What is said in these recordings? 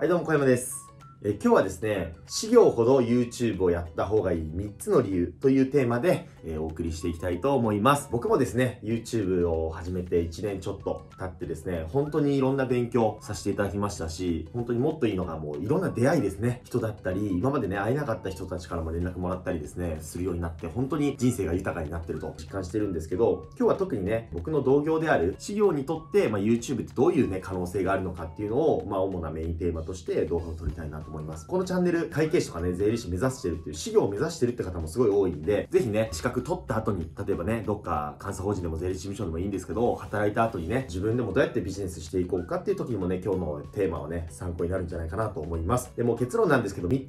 はいどうも小山です。今日はですね、私業ほど YouTube をやった方がいい3つの理由というテーマで、お送りしていきたいと思います。僕もですね、YouTube を始めて1年ちょっと経ってですね、本当にいろんな勉強させていただきましたし、本当にもっといいのがもういろんな出会いですね。人だったり、今までね、会えなかった人たちからも連絡もらったりですね、するようになって、本当に人生が豊かになってると実感してるんですけど、今日は特にね、僕の同業である私業にとって、YouTube ってどういうね、可能性があるのかっていうのを、主なメインテーマとして動画を撮りたいなと思います。このチャンネル、会計士とかね、税理士目指してるっていう、私業を目指してるって方もすごい多いんで、ぜひね、資格取った後に、例えばね、どっか監査法人でも税理士事務所でもいいんですけど、働いた後にね、自分でもどうやってビジネスしていこうかっていう時にもね、今日のテーマはね、参考になるんじゃないかなと思います。で、もう結論なんですけど、3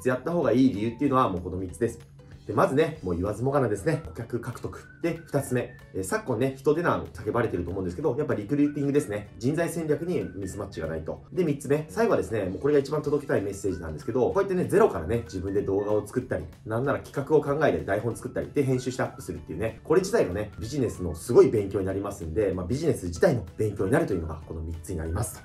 つやった方がいい理由っていうのは、もうこの3つです。で、まずね、もう言わずもがなですね、顧客獲得。で、2つ目、昨今ね、人手難叫ばれてると思うんですけど、やっぱリクルーティングですね。人材戦略にミスマッチがないと。で、3つ目、最後はですね、もうこれが一番届けたいメッセージなんですけど、こうやってね、ゼロからね、自分で動画を作ったり、なんなら企画を考えたり、台本作ったり、で、編集してアップするっていうね、これ自体がね、ビジネスのすごい勉強になりますんで、ビジネス自体の勉強になるというのが、この3つになりますと。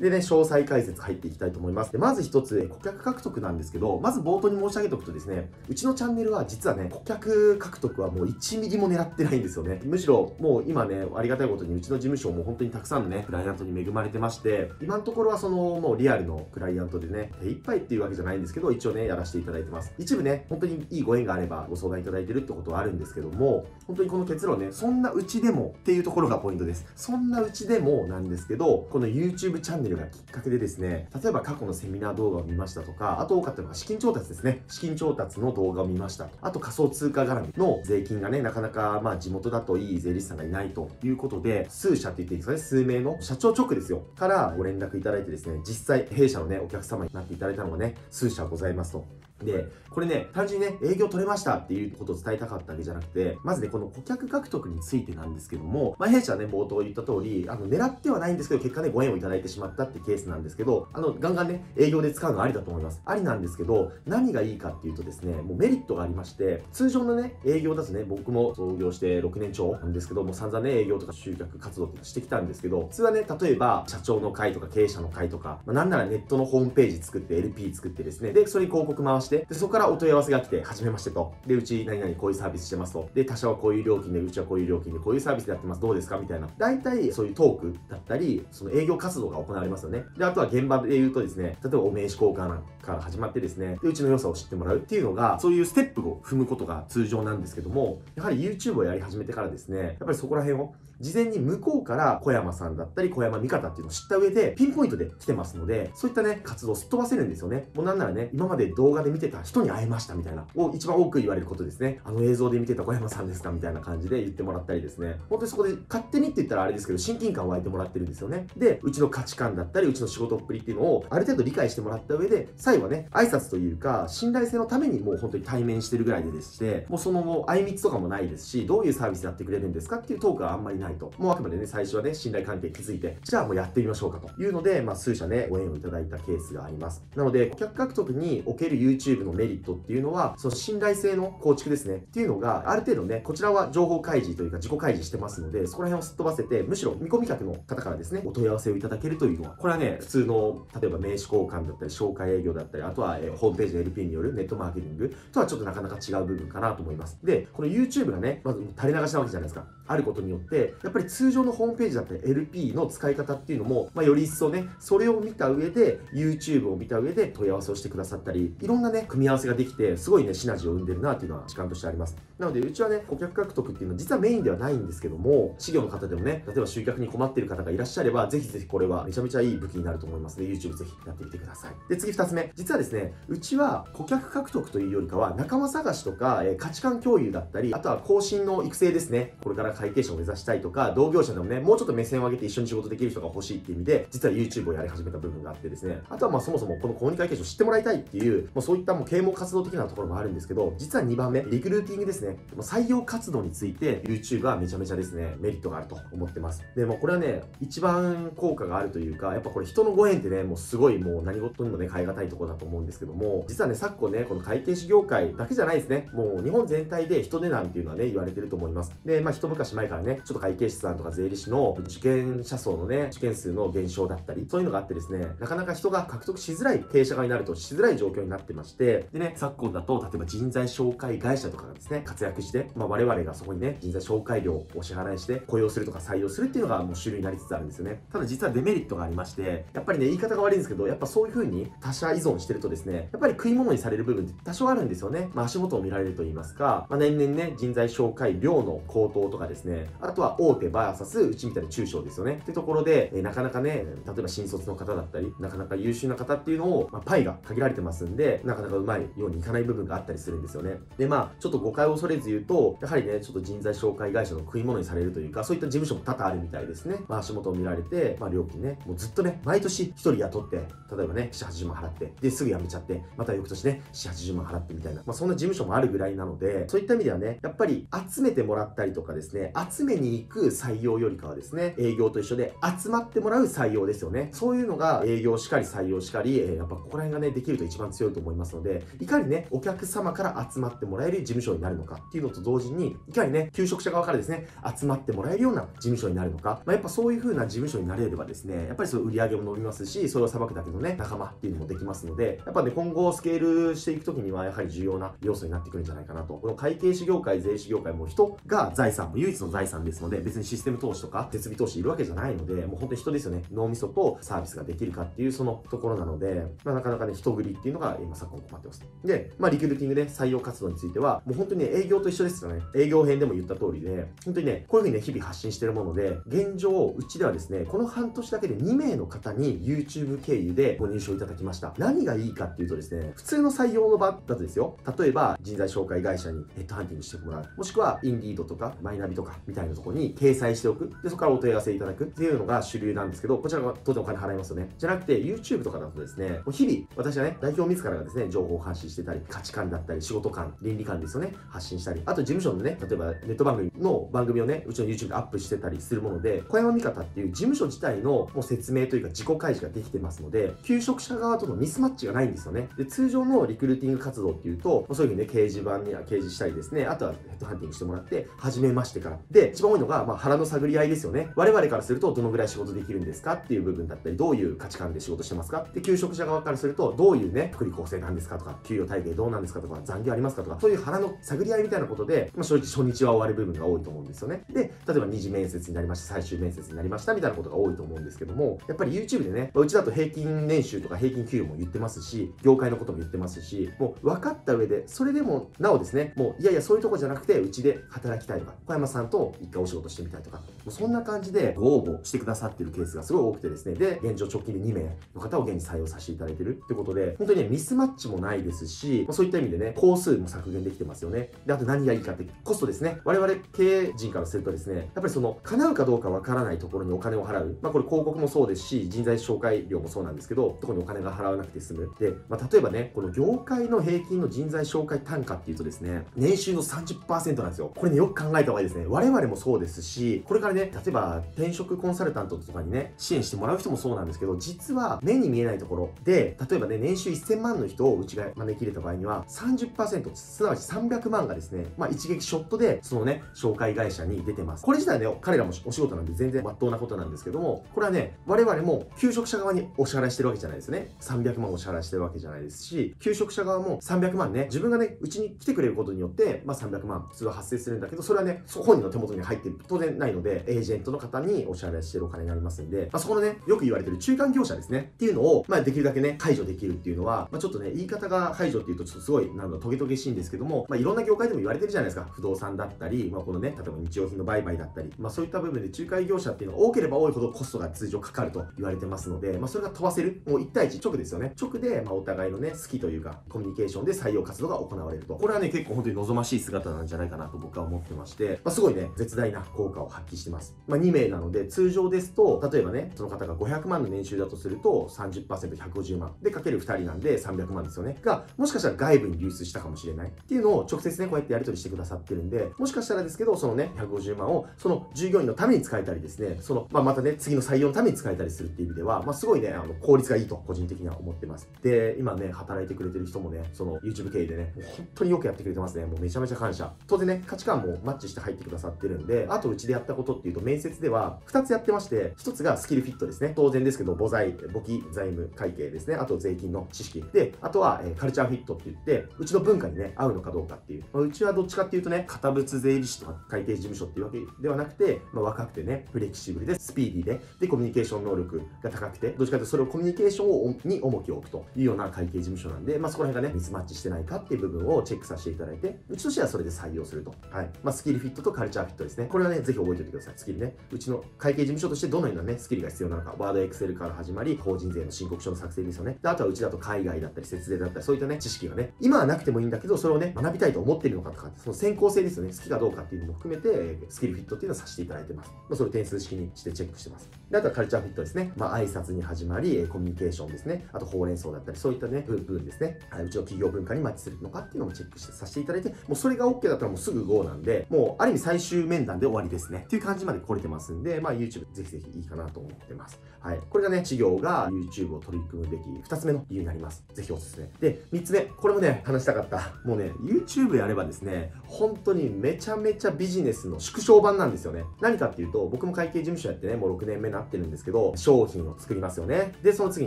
でね、詳細解説入っていきたいと思います。で、まず一つ、顧客獲得なんですけど、まず冒頭に申し上げておくとですね、うちのチャンネルは実はね、顧客獲得はもう1ミリも狙ってないんですよね。むしろ、もう今ね、ありがたいことにうちの事務所も本当にたくさんのね、クライアントに恵まれてまして、今のところはその、もうリアルのクライアントでね、手一杯っていうわけじゃないんですけど、一応ね、やらせていただいてます。一部ね、本当にいいご縁があればご相談いただいてるってことはあるんですけども、本当にこの結論ね、そんなうちでもっていうところがポイントです。そんなうちでもなんですけど、この YouTube チャンネルがきっかけでですね、例えば過去のセミナー動画を見ましたとか、あと多かったのが資金調達ですね。資金調達の動画を見ましたと。あと仮想通貨絡みの税金がね、なかなか地元だといい税理士さんがいないということで、数社って言っていいですかね、数名の社長直ですよ、からご連絡いただいてですね、実際弊社のね、お客様になっていただいたのがね、数社ございますと。で、これね、単純にね、営業取れましたっていうことを伝えたかったわけじゃなくて、まずね、この顧客獲得についてなんですけども、弊社はね、冒頭言った通り、狙ってはないんですけど、結果ね、ご縁をいただいてしまったってケースなんですけど、ガンガンね、営業で使うのありだと思います。ありなんですけど、何がいいかっていうとですね、もうメリットがありまして、通常のね、営業だとね、僕も創業して6年超なんですけども、散々ね、営業とか集客活動とかしてきたんですけど、普通はね、例えば、社長の会とか経営者の会とか、なんならネットのホームページ作って、LP 作ってですね、で、それに広告回して、で、そこからお問い合わせが来て、初めましてと。で、うち何々こういうサービスしてますと。で、他社はこういう料金で、うちはこういう料金で、こういうサービスでやってます。どうですかみたいな。大体、そういうトークだったり、その営業活動が行われますよね。で、あとは現場で言うとですね、例えばお名刺交換から始まってですね、で、うちの良さを知ってもらうっていうのが、そういうステップを踏むことが通常なんですけども、やはり YouTube をやり始めてからですね、やっぱりそこら辺を、事前に向こうから小山さんだったり、小山味方っていうのを知った上で、ピンポイントで来てますので、そういったね、活動をすっ飛ばせるんですよね。もうなんならね、今まで動画で見てた人に会えましたみたいな、を一番多く言われることですね。映像で見てた小山さんですかみたいな感じで言ってもらったりですね。本当にそこで勝手にって言ったらあれですけど、親近感を湧いてもらってるんですよね。で、うちの価値観だったり、うちの仕事っぷりっていうのをある程度理解してもらった上で、最後はね、挨拶というか、信頼性のためにもう本当に対面してるぐらいでですして、もうその相密とかもないですし、どういうサービスやってくれるんですかっていうトークはあんまりないと。もうあくまでね、最初はね、信頼関係築いて、じゃあもうやってみましょうかというので、数社ね、ご縁をいただいたケースがあります。なので、顧客獲得における YouTube のメリットっていうのは、その信頼性の構築ですね。っていうのが、ある程度ね、こちらは情報開示というか自己開示してますので、そこら辺をすっ飛ばせて、むしろ見込み客の方からですね、お問い合わせをいただけるというのは、これはね、普通の、例えば名刺交換だったり、紹介営業だったり、あとはホームページの LP によるネットマーケティングとはちょっとなかなか違う部分かなと思います。で、この YouTube がね、まず垂れ流しなわけじゃないですか。あることによって、やっぱり通常のホームページだったり、LP の使い方っていうのも、より一層ね、それを見た上で、YouTube を見た上で問い合わせをしてくださったり、いろんなね、組み合わせができて、すごいね、シナジーを生んでるなっていうのは、時間としてあります。なので、うちはね、顧客獲得っていうのは実はメインではないんですけども、私業の方でもね、例えば集客に困っている方がいらっしゃれば、ぜひぜひこれはめちゃめちゃいい武器になると思いますので、YouTube ぜひやってみてください。で、次2つ目。実はですね、うちは顧客獲得というよりかは、仲間探しとか、価値観共有だったり、あとは後進の育成ですね。これから会計士を目指したいとか、同業者でもね、もうちょっと目線を上げて一緒に仕事できる人が欲しいっていう意味で、実は YouTube をやり始めた部分があってですね、あとはそもそもこの公認会計士を知ってもらいたいっていう、そういった啓蒙活動的なところもあるんですけど、実は2番目、リクルーティングですね。採用活動について YouTube はめちゃめちゃですね、メリットがあると思ってます。で、これはね、一番効果があるというか、やっぱこれ人のご縁ってね、もうすごいもう何事にもね、変え難いところだと思うんですけども、実はね、昨今ね、この会計士業界だけじゃないですね。もう日本全体で人手なんていうのはね、言われてると思います。で、一昔昔前からね、ちょっと会計士さんとか税理士の受験者層のね、受験数の減少だったり、そういうのがあってですね、なかなか人が獲得しづらい、経営者側になるとしづらい状況になってまして、でね、昨今だと、例えば人材紹介会社とかがですね、活躍して、我々がそこにね、人材紹介料をお支払いして、雇用するとか採用するっていうのがもう主流になりつつあるんですよね。ただ実はデメリットがありまして、やっぱりね、言い方が悪いんですけど、やっぱそういう風に他者依存してるとですね、やっぱり食い物にされる部分って多少あるんですよね。足元を見られると言いますか、年々ね、人材紹介料の高騰とかですね、あとは大手 VS うちみたいな中小ですよね。ってところで、なかなかね、例えば新卒の方だったり、なかなか優秀な方っていうのを、パイが限られてますんで、なかなかうまいようにいかない部分があったりするんですよね。で、ちょっと誤解を恐れず言うと、やはりね、ちょっと人材紹介会社の食い物にされるというか、そういった事務所も多々あるみたいですね。足元を見られて、料金ね、もうずっとね、毎年1人雇って、例えばね、7、80万払って、で、すぐ辞めちゃって、また翌年ね、7、80万払ってみたいな、そんな事務所もあるぐらいなので、そういった意味ではね、やっぱり集めてもらったりとかですね、集めに行く採用よりかはですね、営業と一緒で集まってもらう採用ですよね。そういうのが営業しかり採用しかり、やっぱここら辺がね、できると一番強いと思いますので、いかにね、お客様から集まってもらえる事務所になるのかっていうのと同時に、いかにね、求職者側からですね、集まってもらえるような事務所になるのか、やっぱそういう風な事務所になれればですね、やっぱりその売り上げも伸びますし、それを捌くだけのね、仲間っていうのもできますので、やっぱね、今後スケールしていくときには、やはり重要な要素になってくるんじゃないかなと。この会計士業界、税理士業界も人が財産、唯一の財産ですので、別にシステム投資とか設備投資いるわけじゃないので、もう本当に人ですよね。脳みそとサービスができるかっていうそのところなので、なかなかね、人繰りっていうのが今昨今困ってます。で、リクルーティングで採用活動については、もう本当にね、営業と一緒ですよね。営業編でも言った通りで、本当にね、こういうふうにね、日々発信してるもので、現状、うちではですね、この半年だけで2名の方に YouTube 経由でご入賞いただきました。何がいいかっていうとですね、普通の採用の場だとですよ、例えば人材紹介会社にヘッドハンティングしてもらう。もしくは、インディードとか、マイナビとか、みたいなところに掲載しておく。で、そこからお問い合わせいただくっていうのが主流なんですけど、こちらが当然お金払いますよね。じゃなくて、YouTube とかだとですね、日々、私はね、代表自らがですね、情報を発信してたり、価値観だったり、仕事観、倫理観ですよね、発信したり、あと事務所のね、例えばネット番組の番組をね、うちの YouTube でアップしてたりするもので、小山美方っていう事務所自体のもう説明というか自己開示ができてますので、求職者側とのミスマッチがないんですよね。で、通常のリクルーティング活動っていうと、そういうふうにね、掲示板に掲示したりですね、あとはヘッドハンティングしてもらって、初めましてから。で、一番多いのが、腹の探り合いですよね。我々からすると、どのぐらい仕事できるんですかっていう部分だったり、どういう価値観で仕事してますかで、求職者側からすると、どういうね、福利厚生なんですかとか、給与体系どうなんですかとか、残業ありますかとか、そういう腹の探り合いみたいなことで、正直初日は終わる部分が多いと思うんですよね。で、例えば二次面接になりました、最終面接になりました、みたいなことが多いと思うんですけども、やっぱり YouTube でね、うちだと平均年収とか平均給与も言ってますし、業界のことも言ってますし、もう分かった上で、それでもなおですね、もういやいやそういうとこじゃなくて、うちで働きたいとか、小山さんと一回お仕事してみたいとか、もうそんな感じでご応募してくださってるケースがすごい多くてですね、で、現状直近で2名の方を現に採用させていただいてるってことで、本当にね、ミスマッチもないですし、そういった意味でね、工数も削減できてますよね。で、あと何がいいかって、コストですね。我々経営陣からするとですね、やっぱりその、叶うかどうかわからないところにお金を払う。これ広告もそうですし、人材紹介料もそうなんですけど、そこにお金が払わなくて済む。で、例えばね、この業界の平均の人材紹介単価っていうとですね、年収の 30% なんですよ。これね、よく考えた方がいいですね。我々もそうですし、これからね、例えば転職コンサルタントとかにね、支援してもらう人もそうなんですけど、実は目に見えないところで、例えばね、年収1000万の人をうちが招き入れた場合には、30%、すなわち300万がですね、一撃ショットで、そのね、紹介会社に出てます。これ自体ね、彼らもお仕事なんで全然真っ当なことなんですけども、これはね、我々も求職者側にお支払いしてるわけじゃないですね。300万お支払いしてるわけじゃないですし、求職者側も300万ね、自分がね、うちに来てくれることによって、300万普通は発生するんだけど、それはね、本人の手元に入って当然ないので、エージェントの方にお支払いしてるお金になりますんで、そこのね、よく言われてる中間業者ですね、っていうのを、できるだけね、解除できるっていうのは、ちょっとね、言い方が解除っていうと、ちょっとすごい、トゲトゲしいんですけども、いろんな業界でも言われてるじゃないですか。不動産だったり、このね、例えば日用品の売買だったり、そういった部分で仲介業者っていうのが多ければ多いほどコストが通常かかると言われてますので、それが飛ばせる、もう1対1直ですよね。直で、お互いのね、好きというか、コミュニケーションで採用活動が行われると。これはね、結構本当に望ましい姿なんじゃないかなと僕は思ってまして、すごいね、絶大な効果を発揮してます。2名なので、通常ですと、例えばね、その方が500万の年収だとすると、30%、150万。で、かける2人なんで300万ですよね。が、もしかしたら外部に流出したかもしれないっていうのを直接ね、こうやってやり取りしてくださってるんで、もしかしたらですけど、そのね、150万を、その従業員のために使えたりですね、その、またね、次の採用のために使えたりするっていう意味では、すごいね、効率がいいと、個人的には思ってます。で、今ね、働いてくれてる人もね、その YouTube 経由でね、もう本当によくやってくれてますね。もうめちゃめちゃ感謝。当然ね、価値観もマッチして入ってくるくださってるんで、あとうちでやったことっていうと、面接では2つやってまして、1つがスキルフィットですね。当然ですけど、簿記、財務、会計ですね。あと税金の知識。で、あとはカルチャーフィットって言って、うちの文化にね、合うのかどうかっていう。まあ、うちはどっちかっていうとね、堅物税理士とか会計事務所っていうわけではなくて、まあ、若くてね、フレキシブルで、スピーディーで、コミュニケーション能力が高くて、どっちかというとそれをコミュニケーションに重きを置くというような会計事務所なんで、まあ、そこら辺がね、ミスマッチしてないかっていう部分をチェックさせていただいて、うちとしてはそれで採用すると。はい。まあ、スキルフィットとカルチャーフィットですね。これはね、ぜひ覚えておいてください。スキルね。うちの会計事務所としてどのようなね、スキルが必要なのか。ワード、エクセルから始まり、法人税の申告書の作成ですよね。で、あとはうちだと海外だったり、節税だったり、そういったね、知識がね、今はなくてもいいんだけど、それをね、学びたいと思っているのかとか、その先行性ですよね。好きかどうかっていうのも含めて、スキルフィットっていうのはさせていただいてます。まあ、それを点数式にしてチェックしてます。で、あとはカルチャーフィットですね。まあ、挨拶に始まり、コミュニケーションですね。あと、ほうれん草だったり、そういったね、分ですね。うちの企業文化にマッチするのかっていうのもチェックしてさせていただいて、もうそれが OK だったらもうすぐ GO なんで、もうある意味最終面談で終わりですね。っていう感じまで来れてますんで、まあ、YouTube ぜひぜひいいかなと思ってます。はい。これがね、企業が YouTube を取り組むべき2つ目の理由になります。ぜひおすすめ。で、3つ目。これもね、話したかった。もうね、YouTube やればですね、本当にめちゃめちゃビジネスの縮小版なんですよね。何かっていうと、僕も会計事務所やってね、もう6年目になってるんですけど、商品を作りますよね。で、その次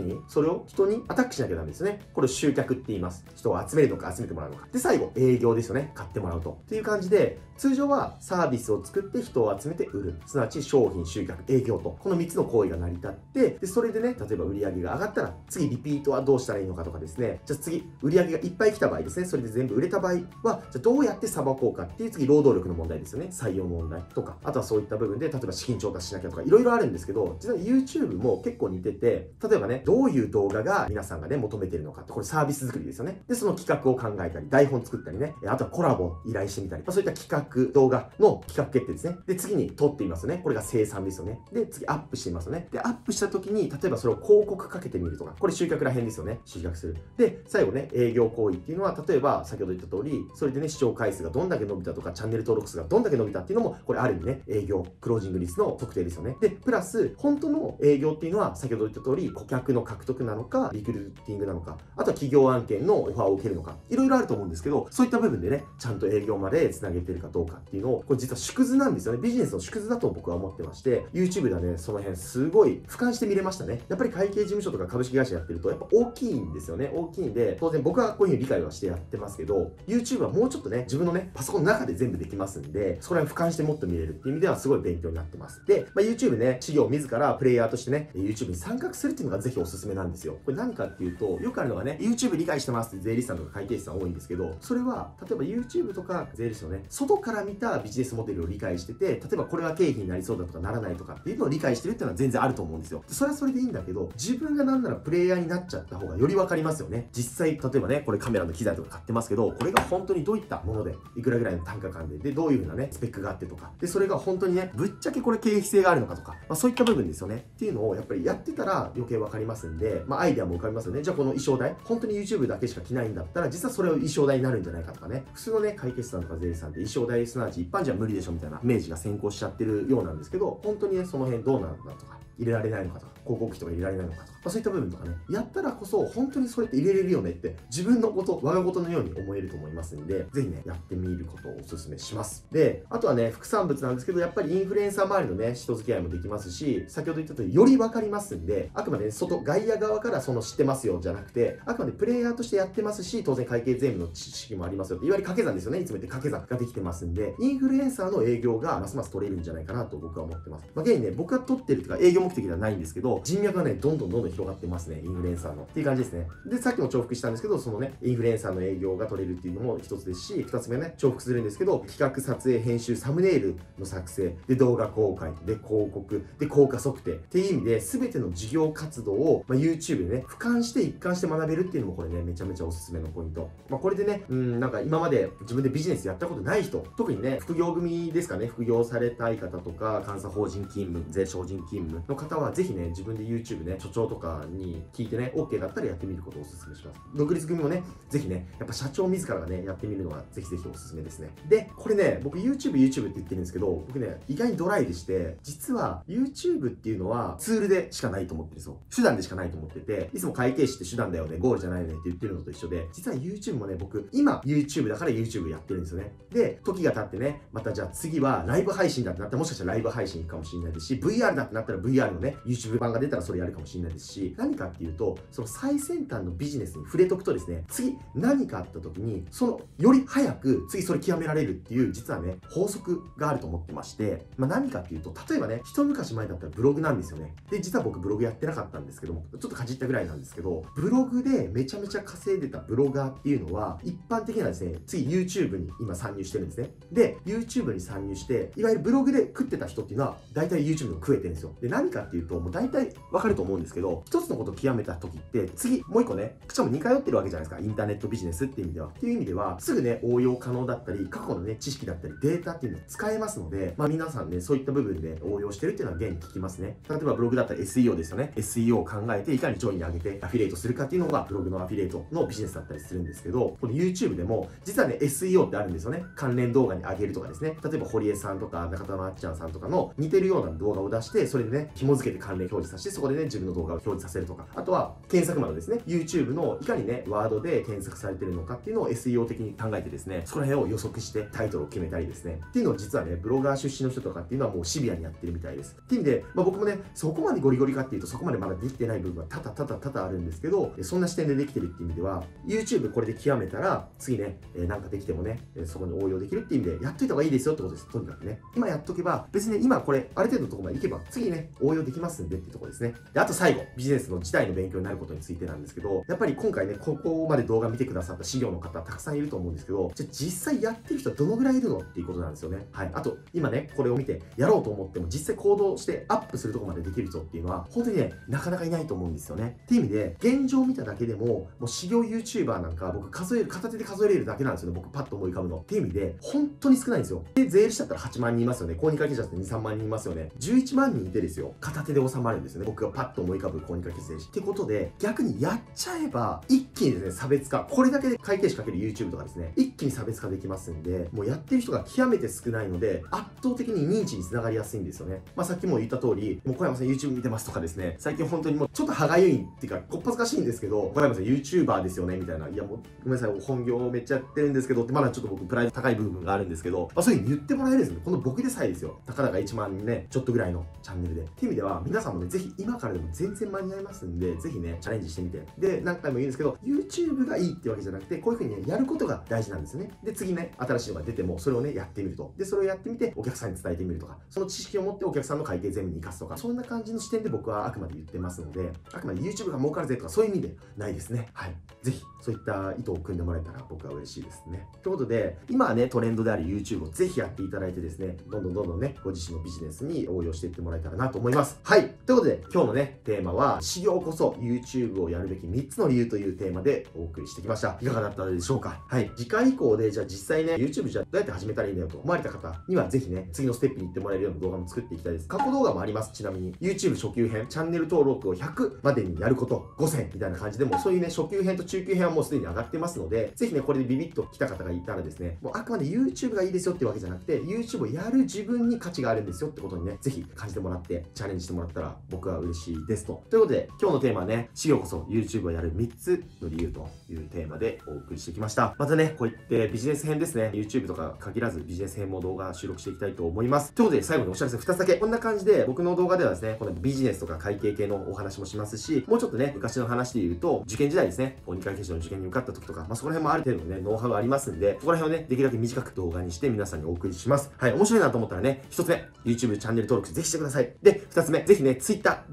に、それを人にアタックしなきゃダメですよね。これを集客って言います。人を集めるのか集めてもらうのか。で、最後、営業ですよね。買ってもらうと。っていう感じで、通常はサービスを作って人を集めて売る。すなわち商品、集客、営業と。この3つの行為が成り立って、で、それでね、例えば売り上げが上がったら、次リピートはどうしたらいいのかとかですね。じゃあ次、売り上げがいっぱい来た場合ですね。それで全部売れた場合は、じゃあどうやってさばこうかっていう次、労働力の問題ですよね。採用問題とか。あとはそういった部分で、例えば資金調達しなきゃとか、いろいろあるんですけど、実は YouTube も結構似てて、例えばね、どういう動画が皆さんがね、求めてるのかって、これサービス作りですよね。で、その企画を考えたり、台本作ったりね、あとはコラボを依頼してみたり、まあ、そういった企画、動画の企画決定ですね。で、次に撮っていますよね。これが生産ですよね。で、次アップしていますよね。で、アップした時に、例えばそれを広告かけてみるとか、これ集客ら辺ですよね。集客する。で、最後ね、営業行為っていうのは、例えば先ほど言った通り、それでね、視聴回数がどんだけ伸びたとか、チャンネル登録数がどんだけ伸びたっていうのも、これある意味ね、営業、クロージング率の特定ですよね。で、プラス、本当の営業っていうのは、先ほど言った通り、顧客の獲得なのか、リクルーティングなのか、あとは企業案件のオファーを受けるのか、いろいろあると思うんですけど、そういった部分でね、ちゃんと営業まで繋げてるかどうかっていうのを、これ実は縮図なんですよね。ビジネスの縮図だと僕は思ってまして、YouTube ではね、その辺すごい俯瞰して見れましたね。やっぱり会計事務所とか株式会社やってると、やっぱ大きいんですよね。大きいんで、当然僕はこういうふうに理解はしてやってますけど、YouTube はもうちょっとね、自分のね、パソコンの中で全部できますんで、そこら辺俯瞰してもっと見れるっていう意味ではすごい勉強になってます。で、まあ、YouTube ね、企業自らプレイヤーとしてね、YouTube に参画するっていうのがぜひおすすめなんですよ。これ何かっていうと、よくあるのがね、YouTube 理解してますって税理士さんとか会計士さん多いんですけど、それは、例えば YouTube とか税理士のね、外から見たビジネスモデルを理解してて、例えばこれは経費になりそうだとかならないとかっていうのを理解してるっていうのは全然あると思うんですよ。それはそれでいいんだけど、自分がなんならプレイヤーになっちゃった方がよりわかりますよね。実際、例えばね、これカメラの機材とか買ってますけど、これが本当にどういったもので、いくらぐらいの単価感で、で、どういうふうなね、スペックがあってとか、で、それが本当にね、ぶっちゃけこれ経費性があるのかとか、まあ、そういった部分ですよね。っていうのをやっぱりやってたら余計わかりますんで、まあ、アイデアも浮かびますよね。じゃあこの衣装代、本当に YouTube だけしか着ないんだったら、実はそれを衣装代になるんじゃないかとかね。普通のね、会計士さんとか税理士さんって衣装代、すなわち一般じゃ無理でしょみたいなイメージが先行しちゃってるようなんですけど、本当にね、その辺どうなんだとか。入れられないのかとか、広告費とか入れられないのかとか、まあ、そういった部分とかね、やったらこそ、本当にそれって入れれるよねって、自分のこと、我がことのように思えると思いますんで、ぜひね、やってみることをお勧めします。で、あとはね、副産物なんですけど、やっぱりインフルエンサー周りのね、人付き合いもできますし、先ほど言ったとおり、よりわかりますんで、あくまで、ね、外、外野側からその知ってますよじゃなくて、あくまでプレイヤーとしてやってますし、当然会計全部の知識もありますよって、いわゆる掛け算ですよね、いつも言って掛け算ができてますんで、インフルエンサーの営業がますます取れるんじゃないかなと僕は思ってます。まあ、現にね、僕が取ってるとか、営業目的ではないんですけど、人脈がね、どんどん広がってますね、インフルエンサーの。っていう感じですね。で、さっきも重複したんですけど、そのね、インフルエンサーの営業が取れるっていうのも一つですし、二つ目ね、重複するんですけど、企画、撮影、編集、サムネイルの作成、で、動画公開、で、広告、で、効果測定っていう意味で、全ての事業活動を、まあ、YouTube でね、俯瞰して一貫して学べるっていうのもこれね、めちゃめちゃおすすめのポイント。まあ、これでね、なんか今まで自分でビジネスやったことない人、特にね、副業組ですかね、副業されたい方とか、監査法人勤務、税省人勤務、の方はぜひね、自分で YouTube ね、所長とかに聞いてね、OK だったらやってみることをお勧めします。独立組もね、ぜひね、やっぱ社長自らがね、やってみるのがぜひぜひおすすめですね。で、これね、僕 YouTube って言ってるんですけど、僕ね、意外にドライでして、実は YouTube っていうのはツールでしかないと思ってるんですよ。手段でしかないと思ってて、いつも会計士って手段だよね、ゴールじゃないよねって言ってるのと一緒で、実は YouTube もね、僕、今 YouTube だから YouTube やってるんですよね。で、時が経ってね、またじゃあ次はライブ配信だってなったら、もしかしたらライブ配信かもしれないですし、VR だってなったら VR のね、YouTube 版が出たらそれやるかもしれないですし、何かっていうと、その最先端のビジネスに触れとくとですね、次何かあった時に、そのより早く次それ極められるっていう、実はね、法則があると思ってまして、まあ、何かっていうと、例えばね、一昔前だったらブログなんですよね。で、実は僕ブログやってなかったんですけども、ちょっとかじったぐらいなんですけど、ブログでめちゃめちゃ稼いでたブロガーっていうのは、一般的にはですね、次 YouTube に今参入してるんですね。で、YouTube に参入して、いわゆるブログで食ってた人っていうのは、大体 YouTube を食えてるんですよ。で、何かっていうと、もう大体わかると思うんですけど、一つのことを極めた時って、次、もう一個ね、しかも似通ってるわけじゃないですか、インターネットビジネスっていう意味では。っていう意味では、すぐね、応用可能だったり、過去のね、知識だったり、データっていうのを使えますので、まあ皆さんね、そういった部分で応用してるっていうのは現に聞きますね。例えばブログだったら SEO ですよね。SEO を考えて、いかに上位に上げてアフィリエイトするかっていうのが、ブログのアフィリエイトのビジネスだったりするんですけど、この YouTube でも、実はね、SEO ってあるんですよね。関連動画に上げるとかですね。例えば、堀江さんとか、中田のあっちゃんさんとかの似てるような動画を出して、それでね、紐付けて関連表示させて、そこでね、自分の動画を表示させるとか。あとは、検索窓ですね。YouTube のいかにね、ワードで検索されてるのかっていうのを SEO 的に考えてですね、そこら辺を予測してタイトルを決めたりですね。っていうのを実はね、ブロガー出身の人とかっていうのはもうシビアにやってるみたいです。っていう意味で、まあ僕もね、そこまでゴリゴリかっていうと、そこまでまだできてない部分は多々あるんですけど、そんな視点でできてるっていう意味では、YouTube これで極めたら、次ね、なんかできてもね、そこに応用できるっていう意味で、やっといた方がいいですよってことです。とにかくね。今やっとけば、別にね、今これ、ある程度のところまでいけば、次ね、応用できますんでっていうところですね。で、あと最後、ビジネスの自体の勉強になることについてなんですけど、やっぱり今回ね、ここまで動画見てくださった資料の方、たくさんいると思うんですけど、じゃあ実際やってる人はどのぐらいいるのっていうことなんですよね。はい。あと、今ね、これを見て、やろうと思っても、実際行動してアップするとこまでできる人っていうのは、本当にね、なかなかいないと思うんですよね。っていう意味で、現状を見ただけでも、もう修行 YouTuber なんか、僕片手で数えれるだけなんですよね。僕パッと思い浮かぶの。っていう意味で、本当に少ないんですよ。で、税理士だったら8万人いますよね。公認会計士だったら2、3万人いますよね。11万人いてですよ。片手で収まるんですよね。僕がパッと思い浮かぶ公認会計士。ってことで、逆にやっちゃえば、一気にですね、差別化。これだけで会計士かける YouTube とかですね、一気に差別化できますんで、もうやってる人が極めて少ないので、圧倒的に認知につながりやすいんですよね。まあさっきも言った通り、もう小山さん YouTube 見てますとかですね、最近本当にもうちょっと歯がゆいっていうか、こっぱずかしいんですけど、小山さん YouTuber ですよね、みたいな。いやもう、ごめんなさい、本業めっちゃやってるんですけどって、まだちょっと僕プライド高い部分があるんですけど、まあそういうふうに言ってもらえるんですね。この僕でさえですよ。たかだか1万人ね、ちょっとぐらいのチャンネルで。っていう意味では、皆さんもね、ぜひ今からでも全然間に合いますんで、ぜひね、チャレンジしてみて。で、何回も言うんですけど、YouTube がいいってわけじゃなくて、こういうふうにね、やることが大事なんですよね。で、次ね、新しいのが出ても、それをね、やってみると。で、それをやってみて、お客さんに伝えてみるとか、その知識を持ってお客さんの会計全部に活かすとか、そんな感じの視点で僕はあくまで言ってますので、あくまで YouTube が儲かるぜとか、そういう意味でないですね。はい。ぜひ、そういった意図を組んでもらえたら僕は嬉しいですね。ということで、今はね、トレンドである YouTube をぜひやっていただいてですね、どんどんね、ご自身のビジネスに応用していってもらえたらなと思います。はい。ということで、今日のね、テーマは、修行こそ YouTube をやるべき3つの理由というテーマでお送りしてきました。いかがだったでしょうか？はい。次回以降で、じゃあ実際ね、YouTube じゃどうやって始めたらいいんだよと思われた方には、ぜひね、次のステップに行ってもらえるような動画も作っていきたいです。過去動画もあります。ちなみに、YouTube 初級編、チャンネル登録を100までにやること5000みたいな感じでも、そういうね、初級編と中級編はもうすでに上がってますので、ぜひね、これでビビッと来た方がいたらですね、もうあくまで YouTube がいいですよっていうわけじゃなくて、YouTube をやる自分に価値があるんですよってことにね、ぜひ感じてもらって、チャレンジしてもらったら僕は嬉しいですと。ということで、今日のテーマはね、修行こそ YouTube をやる3つの理由というテーマでお送りしてきました。またね、こういってビジネス編ですね、YouTube とか限らずビジネス編も動画収録していきたいと思います。ということで、最後にお知らせ2つだけ。こんな感じで、僕の動画ではですね、このビジネスとか会計系のお話もしますし、もうちょっとね、昔の話で言うと、受験時代ですね、公認会計士の受験に受かった時とか、まあそこら辺もある程度のね、ノウハウがありますんで、そこら辺をね、できるだけ短く動画にして皆さんにお送りします。はい、面白いなと思ったらね、1つ目、YouTube チャンネル登録ぜひしてください。で、2つ目、ぜひね、Twitter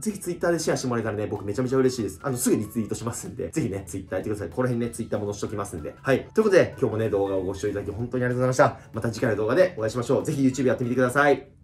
でシェアしてもらえたらね、僕めちゃめちゃ嬉しいです。すぐリツイートしますんで、ぜひね、Twitter やってください。ここら辺ね、Twitter も載せときますんで。はい。ということで、今日もね、動画をご視聴いただき本当にありがとうございました。また次回の動画でお会いしましょう。ぜひ YouTube やってみてください。